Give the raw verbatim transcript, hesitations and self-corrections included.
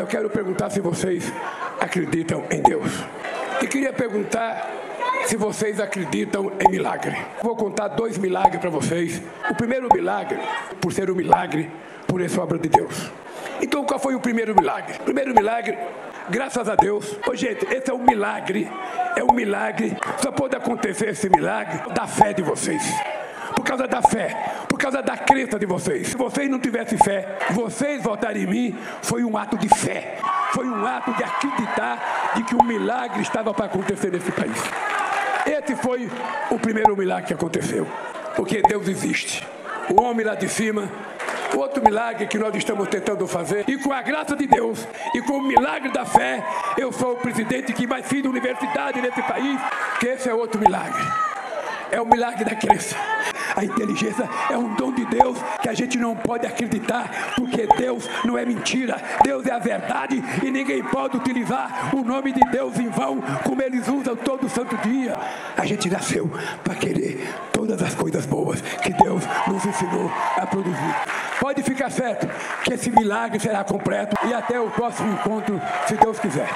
Eu quero perguntar se vocês acreditam em Deus. E queria perguntar se vocês acreditam em milagre. Vou contar dois milagres para vocês. O primeiro milagre, por ser um milagre, por essa obra de Deus. Então, qual foi o primeiro milagre? Primeiro milagre, graças a Deus. Ô, gente, esse é um milagre. É um milagre. Só pode acontecer esse milagre da fé de vocês. Por causa da fé. Por causa da crença de vocês. Se vocês não tivessem fé, vocês votarem em mim, foi um ato de fé. Foi um ato de acreditar de que um milagre estava para acontecer nesse país. Esse foi o primeiro milagre que aconteceu. Porque Deus existe. O homem lá de cima... Outro milagre que nós estamos tentando fazer, e com a graça de Deus, e com o milagre da fé, eu sou o presidente que mais fiz universidade nesse país, que esse é outro milagre. É o milagre da crença. A inteligência é um dom de Deus que a gente não pode acreditar, porque Deus não é mentira, Deus é a verdade, e ninguém pode utilizar o nome de Deus em vão, como eles usam todo santo dia. A gente nasceu para querer todas as coisas boas que Deus nos ensinou a produzir. Pode ficar certo que esse milagre será completo, e até o próximo encontro, se Deus quiser.